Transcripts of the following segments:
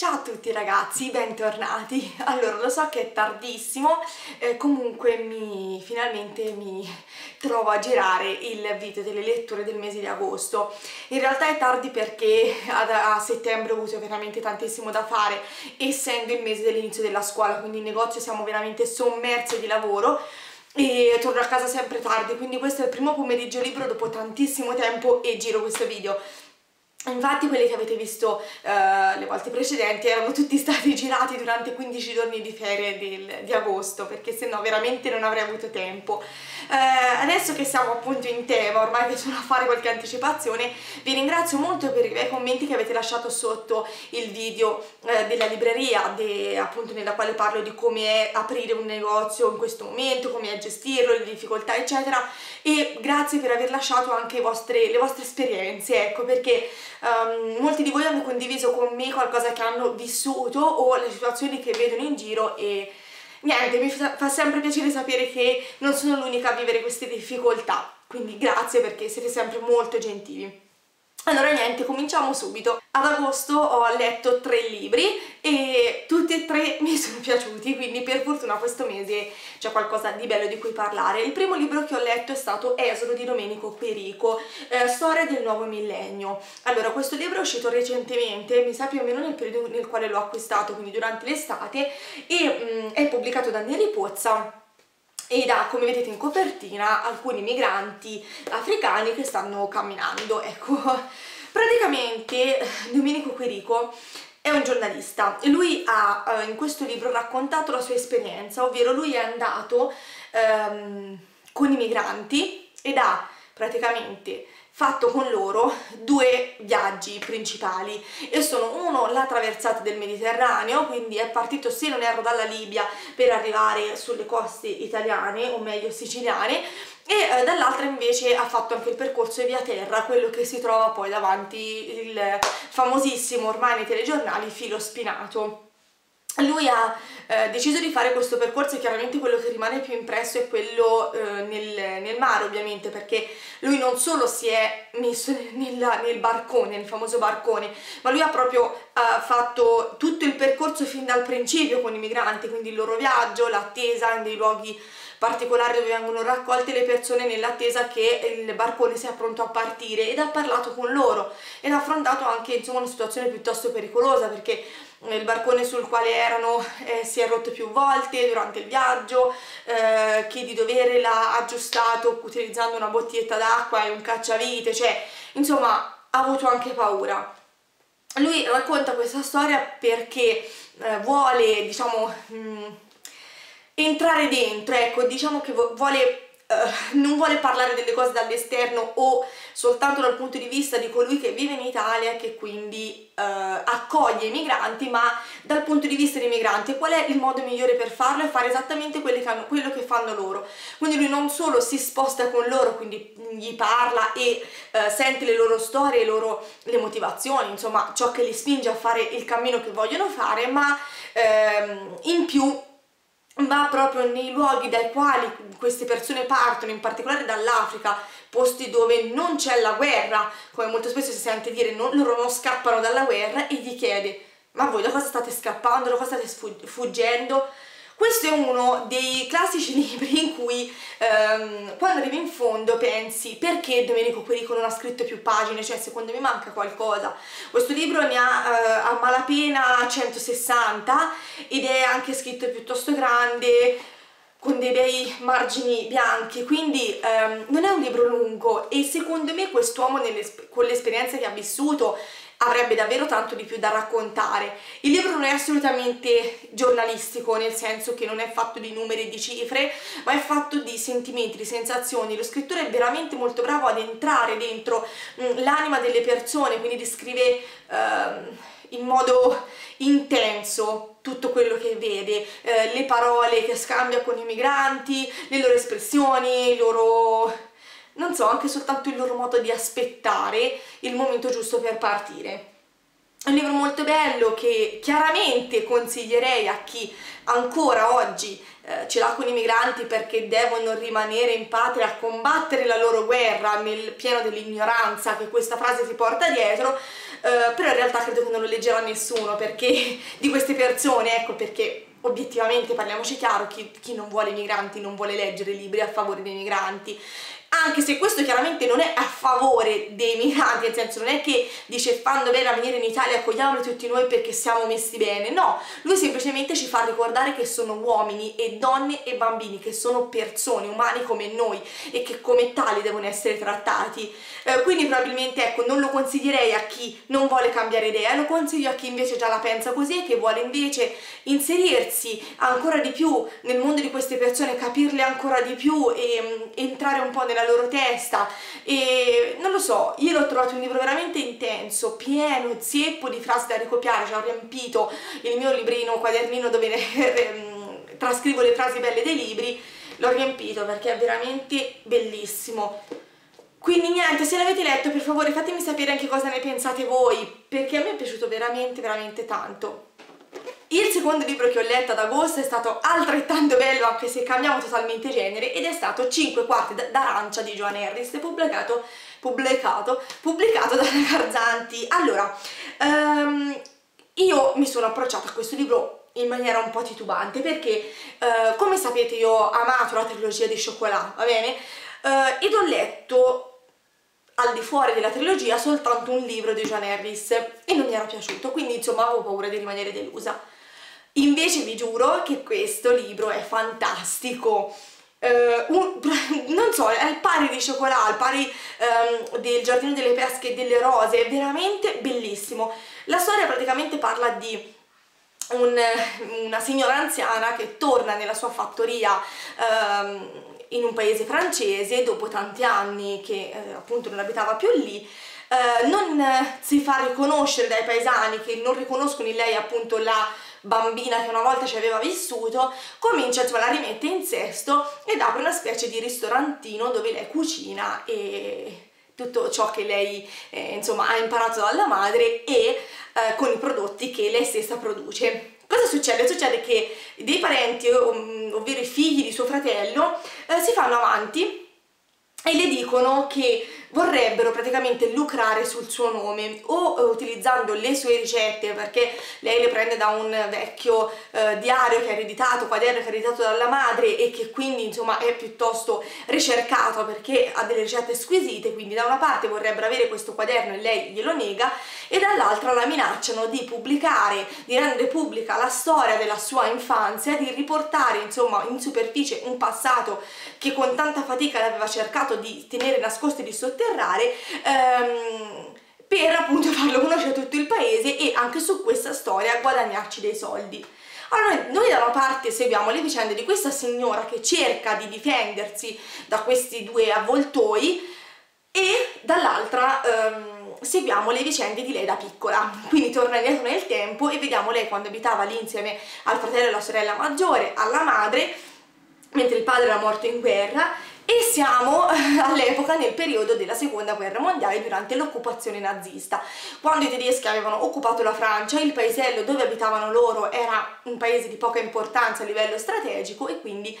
Ciao a tutti ragazzi, bentornati. Allora, lo so che è tardissimo, comunque finalmente mi trovo a girare il video delle letture del mese di agosto. In realtà è tardi perché a settembre ho avuto veramente tantissimo da fare, essendo il mese dell'inizio della scuola, quindi in negozio siamo veramente sommersi di lavoro e torno a casa sempre tardi, quindi questo è il primo pomeriggio libero dopo tantissimo tempo e giro questo video. Infatti quelli che avete visto le volte precedenti erano tutti stati girati durante 15 giorni di ferie di agosto, perché sennò veramente non avrei avuto tempo. Adesso che siamo appunto in tema, ormai che sono a fare qualche anticipazione, vi ringrazio molto per i commenti che avete lasciato sotto il video della libreria, appunto nella quale parlo di come è aprire un negozio in questo momento, come è gestirlo, le difficoltà eccetera, e grazie per aver lasciato anche le vostre esperienze, ecco, perché molti di voi hanno condiviso con me qualcosa che hanno vissuto o le situazioni che vedono in giro, e niente, mi fa sempre piacere sapere che non sono l'unica a vivere queste difficoltà, quindi grazie perché siete sempre molto gentili. Allora niente, cominciamo subito. Ad agosto ho letto 3 libri e tutti e 3 mi sono piaciuti, quindi per fortuna questo mese c'è qualcosa di bello di cui parlare. Il primo libro che ho letto è stato Esodo di Domenico Quirico, Storia del nuovo millennio. Allora, questo libro è uscito recentemente, mi sa più o meno nel periodo nel quale l'ho acquistato, quindi durante l'estate, e è pubblicato da Neri Pozza ed ha, come vedete in copertina, alcuni migranti africani che stanno camminando, ecco. Praticamente Domenico Quirico è un giornalista e lui ha in questo libro raccontato la sua esperienza, ovvero lui è andato con i migranti ed ha praticamente fatto con loro 2 viaggi principali, e sono uno la traversata del Mediterraneo, quindi è partito, se non erro, dalla Libia per arrivare sulle coste italiane, o meglio siciliane, e dall'altra invece ha fatto anche il percorso via terra, quello che si trova poi davanti il famosissimo, ormai nei telegiornali, Filo Spinato. Lui ha deciso di fare questo percorso, e chiaramente quello che rimane più impresso è quello nel mare, ovviamente, perché lui non solo si è messo nel barcone, nel famoso barcone, ma lui ha proprio fatto tutto il percorso fin dal principio con i migranti, quindi il loro viaggio, l'attesa in dei luoghi particolari dove vengono raccolte le persone nell'attesa che il barcone sia pronto a partire, ed ha parlato con loro ed ha affrontato anche, insomma, una situazione piuttosto pericolosa, perché il barcone sul quale erano si è rotto più volte durante il viaggio, chi di dovere l'ha aggiustato utilizzando una bottiglietta d'acqua e un cacciavite, cioè insomma ha avuto anche paura. Lui racconta questa storia perché vuole, diciamo, entrare dentro, ecco, diciamo che non vuole parlare delle cose dall'esterno o soltanto dal punto di vista di colui che vive in Italia, che quindi accoglie i migranti, ma dal punto di vista dei migranti. Qual è il modo migliore per farlo? È fare esattamente quello che fanno loro. Quindi lui non solo si sposta con loro, quindi gli parla e sente le loro storie, le motivazioni, insomma ciò che li spinge a fare il cammino che vogliono fare, ma in più va proprio nei luoghi dai quali queste persone partono, in particolare dall'Africa, posti dove non c'è la guerra, come molto spesso si sente dire, loro non scappano dalla guerra, e gli chiede: ma voi da cosa state scappando, da cosa state fuggendo? Questo è uno dei classici libri in cui quando arrivi in fondo pensi: perché Domenico Quirico non ha scritto più pagine? Cioè, secondo me manca qualcosa. Questo libro ne ha a malapena 160 ed è anche scritto piuttosto grande, con dei bei margini bianchi, quindi non è un libro lungo, e secondo me quest'uomo, con l'esperienza che ha vissuto, avrebbe davvero tanto di più da raccontare. Il libro non è assolutamente giornalistico, nel senso che non è fatto di numeri e di cifre, ma è fatto di sentimenti, di sensazioni. Lo scrittore è veramente molto bravo ad entrare dentro l'anima delle persone, quindi descrive in modo intenso tutto quello che vede, le parole che scambia con i migranti, le loro espressioni, il loro, non so, anche soltanto il loro modo di aspettare il momento giusto per partire. È un libro molto bello che chiaramente consiglierei a chi ancora oggi ce l'ha con i migranti perché devono rimanere in patria a combattere la loro guerra nel pieno dell'ignoranza che questa frase si porta dietro. però in realtà credo che non lo leggerà nessuno, perché di queste persone, ecco perché obiettivamente, parliamoci chiaro, chi non vuole migranti non vuole leggere libri a favore dei migranti, anche se questo chiaramente non è a favore dei migranti, nel senso non è che dice fanno bene a venire in Italia, accogliamoli tutti noi perché siamo messi bene, no, lui semplicemente ci fa ricordare che sono uomini e donne e bambini, che sono persone umane come noi e che come tali devono essere trattati, quindi probabilmente, ecco, non lo consiglierei a chi non vuole cambiare idea, lo consiglio a chi invece già la pensa così e che vuole invece inserirsi ancora di più nel mondo di queste persone, capirle ancora di più e entrare un po' nella loro testa. E non lo so, io l'ho trovato un libro veramente intenso, pieno, zeppo di frasi da ricopiare, cioè ho riempito il mio librino, quadernino dove trascrivo le frasi belle dei libri, l'ho riempito perché è veramente bellissimo. Quindi niente, se l'avete letto per favore fatemi sapere anche cosa ne pensate voi, perché a me è piaciuto veramente veramente tanto. Il secondo libro che ho letto ad agosto è stato altrettanto bello, anche se cambiamo totalmente genere, ed è stato 5 quarti d'arancia di Joan Harris, pubblicato da Garzanti. Allora, io mi sono approcciata a questo libro in maniera un po' titubante, perché come sapete io ho amato la trilogia di Chocolat, va bene? Ed ho letto al di fuori della trilogia soltanto un libro di Joan Harris e non mi era piaciuto, quindi insomma avevo paura di rimanere delusa. Invece vi giuro che questo libro è fantastico, non so, è al pari di Chocolat, al pari del Giardino delle Pesche e delle Rose, è veramente bellissimo. La storia praticamente parla di una signora anziana che torna nella sua fattoria in un paese francese dopo tanti anni che appunto non abitava più lì. Non si fa riconoscere dai paesani, che non riconoscono in lei appunto la bambina che una volta ci aveva vissuto. Comincia, cioè, la rimette in sesto ed apre una specie di ristorantino dove lei cucina e tutto ciò che lei insomma ha imparato dalla madre, e con i prodotti che lei stessa produce. Cosa succede? Succede che dei parenti, ovvero i figli di suo fratello, si fanno avanti e le dicono che vorrebbero praticamente lucrare sul suo nome, o utilizzando le sue ricette, perché lei le prende da un vecchio diario che ha ereditato, quaderno che ha ereditato dalla madre e che quindi insomma è piuttosto ricercato perché ha delle ricette squisite, quindi da una parte vorrebbero avere questo quaderno e lei glielo nega, e dall'altra la minacciano di pubblicare, di rendere pubblica la storia della sua infanzia, di riportare insomma in superficie un passato che con tanta fatica l'aveva cercato di tenere nascosto e di sottolineare, per appunto farlo conoscere a tutto il paese e anche su questa storia guadagnarci dei soldi. Allora noi da una parte seguiamo le vicende di questa signora che cerca di difendersi da questi due avvoltoi, e dall'altra seguiamo le vicende di lei da piccola, quindi torna indietro nel tempo e vediamo lei quando abitava lì insieme al fratello e alla sorella maggiore, alla madre, mentre il padre era morto in guerra. E siamo all'epoca, nel periodo della seconda guerra mondiale, durante l'occupazione nazista, quando i tedeschi avevano occupato la Francia. Il paesello dove abitavano loro era un paese di poca importanza a livello strategico e quindi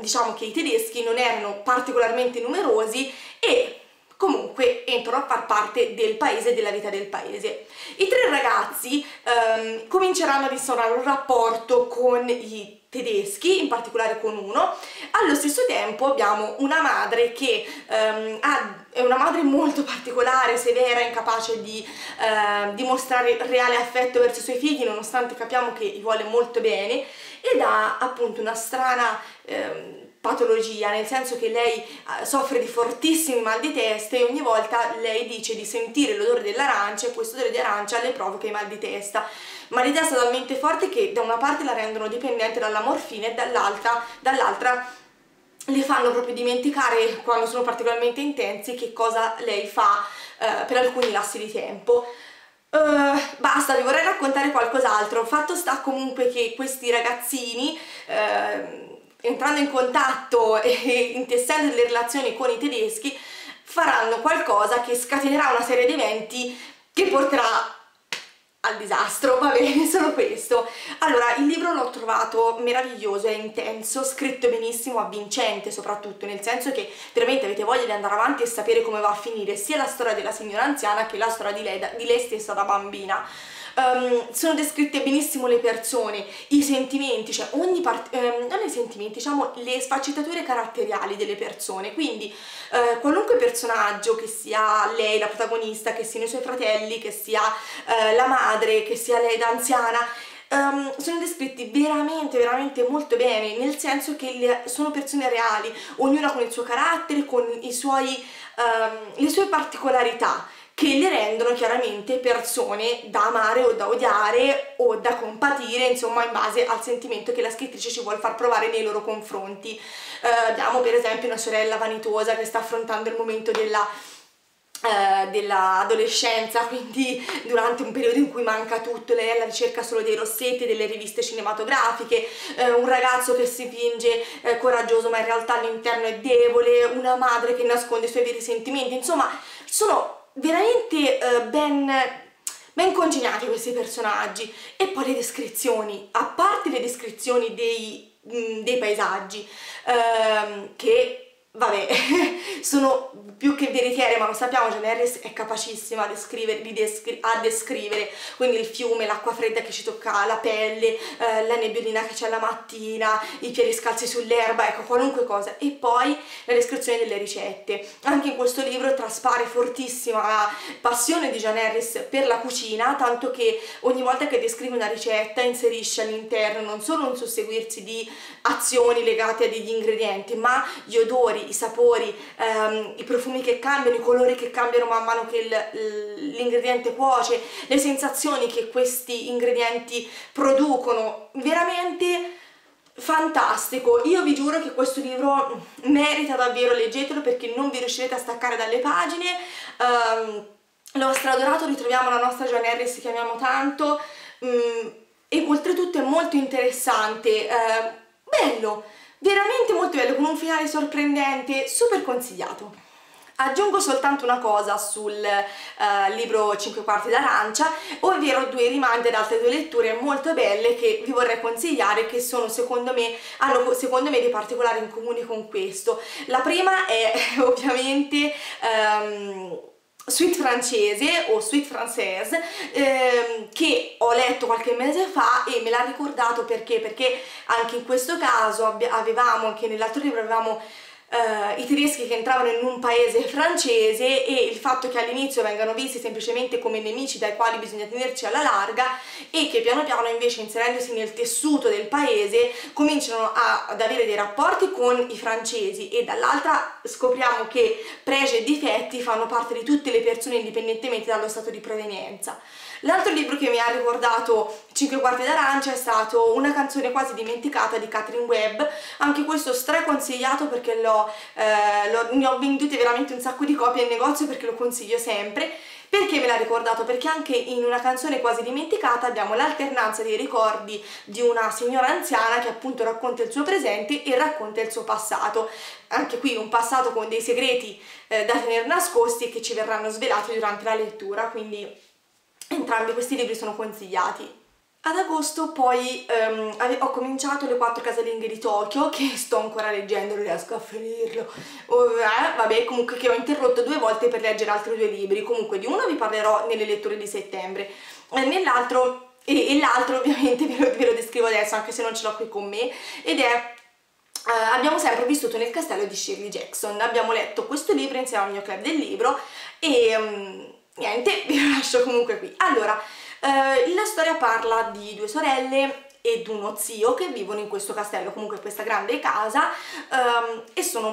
diciamo che i tedeschi non erano particolarmente numerosi e comunque entrano a far parte del paese e della vita del paese. I tre ragazzi cominceranno ad instaurare un rapporto con i tedeschi, in particolare con uno. Allo stesso tempo abbiamo una madre che è una madre molto particolare, severa, incapace di dimostrare reale affetto verso i suoi figli, nonostante capiamo che li vuole molto bene, ed ha appunto una strana patologia, nel senso che lei soffre di fortissimi mal di testa e ogni volta lei dice di sentire l'odore dell'arancia e questo odore di arancia le provoca i mal di testa. Ma mal di testa talmente forte che da una parte la rendono dipendente dalla morfina e dall'altra le fanno proprio dimenticare, quando sono particolarmente intensi, che cosa lei fa per alcuni lassi di tempo. Basta, vi vorrei raccontare qualcos'altro. Fatto sta comunque che questi ragazzini, entrando in contatto e intessendo delle relazioni con i tedeschi, faranno qualcosa che scatenerà una serie di eventi che porterà al disastro, va bene, solo questo. Allora, il libro l'ho trovato meraviglioso, è intenso, scritto benissimo, avvincente soprattutto, nel senso che veramente avete voglia di andare avanti e sapere come va a finire sia la storia della signora anziana che la storia di lei stessa da bambina. Sono descritte benissimo le persone, i sentimenti, cioè ogni parte, non i sentimenti, diciamo le sfaccettature caratteriali delle persone, quindi qualunque personaggio, che sia lei la protagonista, che siano i suoi fratelli, che sia la madre, che sia lei da anziana, sono descritti veramente veramente molto bene, nel senso che sono persone reali, ognuna con il suo carattere, con i suoi, le sue particolarità, che le rendono chiaramente persone da amare o da odiare o da compatire, insomma, in base al sentimento che la scrittrice ci vuole far provare nei loro confronti. Abbiamo per esempio una sorella vanitosa che sta affrontando il momento dell'adolescenza, quindi durante un periodo in cui manca tutto, lei è alla ricerca solo dei rossetti, delle riviste cinematografiche, un ragazzo che si finge coraggioso ma in realtà all'interno è debole, una madre che nasconde i suoi veri sentimenti, insomma sono veramente ben congegnati questi personaggi. E poi le descrizioni, a parte le descrizioni dei paesaggi, che vabbè sono più che veritiere, ma lo sappiamo, Joan Harris è capacissima a descrivere, quindi il fiume, l'acqua fredda che ci tocca la pelle, la nebbiolina che c'è la mattina, i piedi scalzi sull'erba, ecco, qualunque cosa. E poi la descrizione delle ricette, anche in questo libro traspare fortissima la passione di Joan Harris per la cucina, tanto che ogni volta che descrive una ricetta inserisce all'interno non solo un susseguirsi di azioni legate a degli ingredienti, ma gli odori, i sapori, i profumi che cambiano, i colori che cambiano man mano che l'ingrediente cuoce, le sensazioni che questi ingredienti producono. Veramente fantastico, io vi giuro che questo libro merita davvero, leggetelo perché non vi riuscirete a staccare dalle pagine. L'ho stradorato, ritroviamo la nostra Joan Harris che amiamo tanto, e oltretutto è molto interessante, bello, veramente molto bello, con un finale sorprendente, super consigliato. Aggiungo soltanto una cosa sul libro 5 quarti d'arancia, ovvero due rimandi ad altre due letture molto belle che vi vorrei consigliare, che sono hanno secondo me dei particolari in comune con questo. La prima è ovviamente Suite francese o Suite française, che ho letto qualche mese fa e me l'ha ricordato perché anche in questo caso avevamo, anche nell'altro libro avevamo i tedeschi che entravano in un paese francese, e il fatto che all'inizio vengano visti semplicemente come nemici dai quali bisogna tenerci alla larga, e che piano piano invece, inserendosi nel tessuto del paese, cominciano ad avere dei rapporti con i francesi, e dall'altra scopriamo che pregi e difetti fanno parte di tutte le persone indipendentemente dallo stato di provenienza. L'altro libro che mi ha ricordato 5 quarti d'arancia è stato Una canzone quasi dimenticata di Catherine Webb, anche questo straconsigliato perché ne ho vendute veramente un sacco di copie in negozio, perché lo consiglio sempre. Perché me l'ha ricordato? Perché anche in Una canzone quasi dimenticata abbiamo l'alternanza dei ricordi di una signora anziana che appunto racconta il suo presente e racconta il suo passato, anche qui un passato con dei segreti da tenere nascosti e che ci verranno svelati durante la lettura, quindi entrambi questi libri sono consigliati. Ad agosto poi ho cominciato Le quattro casalinghe di Tokyo, che sto ancora leggendo, non riesco a finirlo, vabbè, comunque, che ho interrotto due volte per leggere altri due libri. Comunque di uno vi parlerò nelle letture di settembre, e l'altro ovviamente ve lo descrivo adesso, anche se non ce l'ho qui con me, ed è Abbiamo sempre vissuto nel castello di Shirley Jackson. Abbiamo letto questo libro insieme al mio club del libro, e niente, vi lascio comunque qui. Allora, la storia parla di due sorelle ed uno zio che vivono in questo castello, comunque questa grande casa, e vivono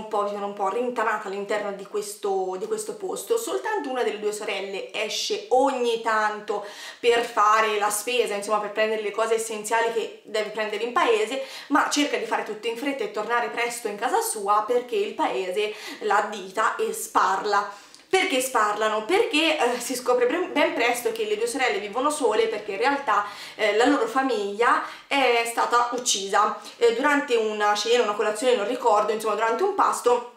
un po' rintanate all'interno di questo posto. Soltanto una delle due sorelle esce ogni tanto per fare la spesa, insomma per prendere le cose essenziali che deve prendere in paese, ma cerca di fare tutto in fretta e tornare presto in casa sua perché il paese la addita e sparla. Perché sparlano? Perché si scopre ben presto che le due sorelle vivono sole, perché in realtà la loro famiglia è stata uccisa durante una colazione, non ricordo, insomma durante un pasto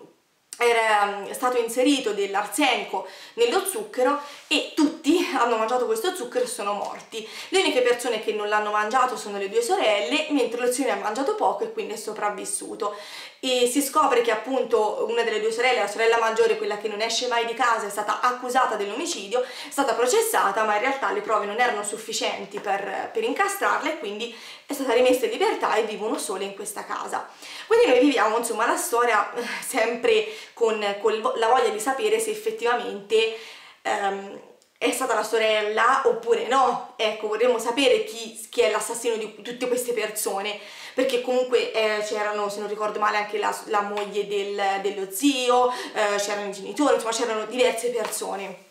era stato inserito dell'arsenio nello zucchero e tutti hanno mangiato questo zucchero e sono morti. Le uniche persone che non l'hanno mangiato sono le due sorelle, mentre l'ozione ha mangiato poco e quindi è sopravvissuto. E si scopre che appunto una delle due sorelle, la sorella maggiore, quella che non esce mai di casa, è stata accusata dell'omicidio, è stata processata, ma in realtà le prove non erano sufficienti per incastrarla e quindi è stata rimessa in libertà e vivono sole in questa casa. Quindi noi viviamo insomma la storia sempre con la voglia di sapere se effettivamente è stata la sorella oppure no. Ecco, vorremmo sapere chi è l'assassino di tutte queste persone, perché comunque c'erano, se non ricordo male, anche la moglie dello zio, c'erano i genitori, insomma c'erano diverse persone.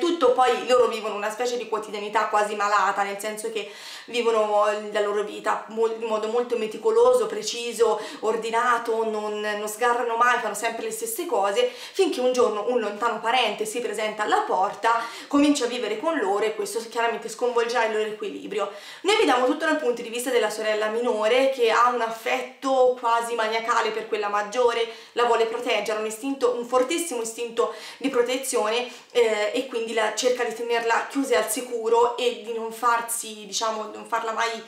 Tutto poi loro vivono una specie di quotidianità quasi malata, nel senso che vivono la loro vita in modo molto meticoloso, preciso, ordinato, non sgarrano mai, fanno sempre le stesse cose, finché un giorno un lontano parente si presenta alla porta, comincia a vivere con loro e questo chiaramente sconvolgerà il loro equilibrio. Noi vediamo tutto dal punto di vista della sorella minore, che ha un affetto quasi maniacale per quella maggiore, la vuole proteggere, ha un fortissimo istinto di protezione e quindi cerca di tenerla chiusa al sicuro e di non farsi, diciamo, non farla mai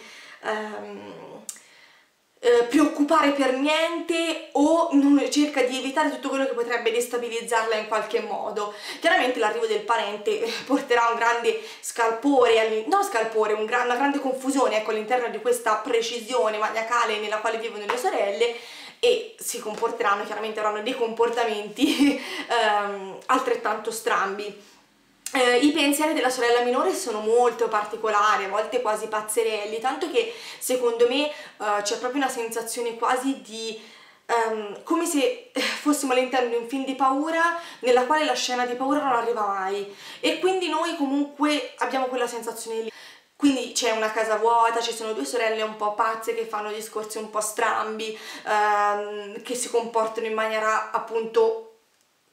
preoccupare per niente, o cerca di evitare tutto quello che potrebbe destabilizzarla in qualche modo. Chiaramente l'arrivo del parente porterà un grande scalpore, una grande confusione, ecco, all'interno di questa precisione maniacale nella quale vivono le sorelle, e si comporteranno, chiaramente avranno dei comportamenti altrettanto strambi. I pensieri della sorella minore sono molto particolari, a volte quasi pazzerelli, tanto che secondo me c'è proprio una sensazione quasi di come se fossimo all'interno di un film di paura nella quale la scena di paura non arriva mai, e quindi noi comunque abbiamo quella sensazione lì. Quindi c'è una casa vuota, ci sono due sorelle un po' pazze che fanno discorsi un po' strambi, che si comportano in maniera appunto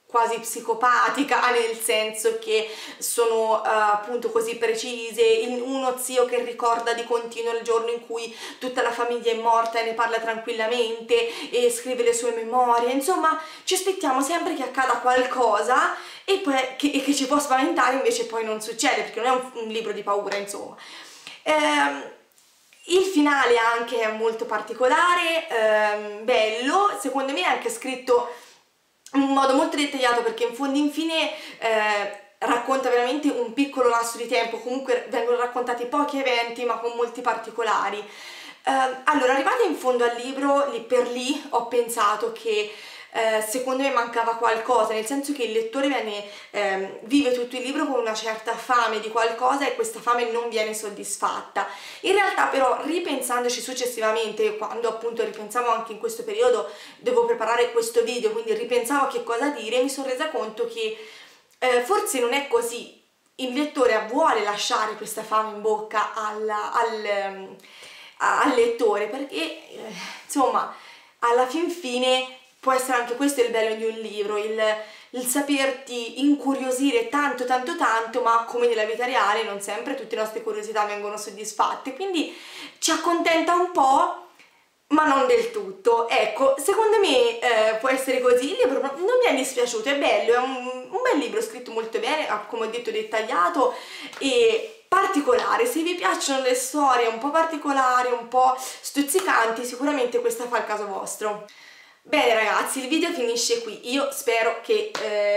quasi psicopatica, nel senso che sono appunto così precise, uno zio che ricorda di continuo il giorno in cui tutta la famiglia è morta e ne parla tranquillamente e scrive le sue memorie. Insomma, ci aspettiamo sempre che accada qualcosa e poi, che ci può spaventare, invece poi non succede, perché non è un libro di paura, insomma. Il finale anche è molto particolare, bello, secondo me è anche scritto in modo molto dettagliato, perché in fondo infine racconta veramente un piccolo lasso di tempo, comunque vengono raccontati pochi eventi ma con molti particolari. Allora, arrivata in fondo al libro, lì per lì ho pensato che secondo me mancava qualcosa, nel senso che il lettore vive tutto il libro con una certa fame di qualcosa e questa fame non viene soddisfatta. In realtà però, ripensandoci successivamente, quando appunto ripensavo anche in questo periodo, devo preparare questo video, quindi ripensavo a che cosa dire, mi sono resa conto che forse non è così. Il lettore vuole lasciare questa fame in bocca al lettore, perché insomma alla fin fine può essere anche questo il bello di un libro, il saperti incuriosire tanto tanto tanto, ma come nella vita reale non sempre tutte le nostre curiosità vengono soddisfatte, quindi ci accontenta un po' ma non del tutto. Ecco, secondo me può essere così. Il libro non mi è dispiaciuto, è bello, è un bel libro scritto molto bene, come ho detto dettagliato e particolare. Se vi piacciono le storie un po' particolari, un po' stuzzicanti, sicuramente questa fa il caso vostro. Bene ragazzi, il video finisce qui, io spero che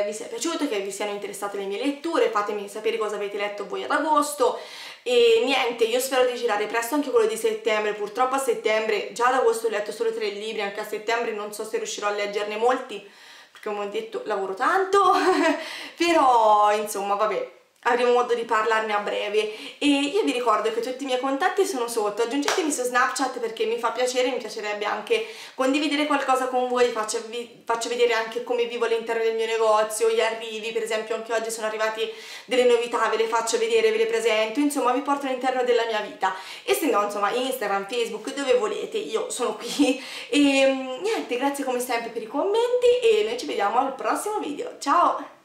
vi sia piaciuto, che vi siano interessate le mie letture, fatemi sapere cosa avete letto voi ad agosto e niente, io spero di girare presto anche quello di settembre. Purtroppo a settembre, già ad agosto ho letto solo 3 libri, anche a settembre non so se riuscirò a leggerne molti, perché come ho detto lavoro tanto, però insomma vabbè, avremo modo di parlarne a breve. E io vi ricordo che tutti i miei contatti sono sotto, aggiungetemi su Snapchat perché mi fa piacere, mi piacerebbe anche condividere qualcosa con voi, faccio vedere anche come vivo all'interno del mio negozio, gli arrivi, per esempio anche oggi sono arrivate delle novità, ve le faccio vedere, ve le presento, insomma vi porto all'interno della mia vita. E se no, insomma, Instagram, Facebook, dove volete, io sono qui. E niente, grazie come sempre per i commenti e noi ci vediamo al prossimo video, ciao!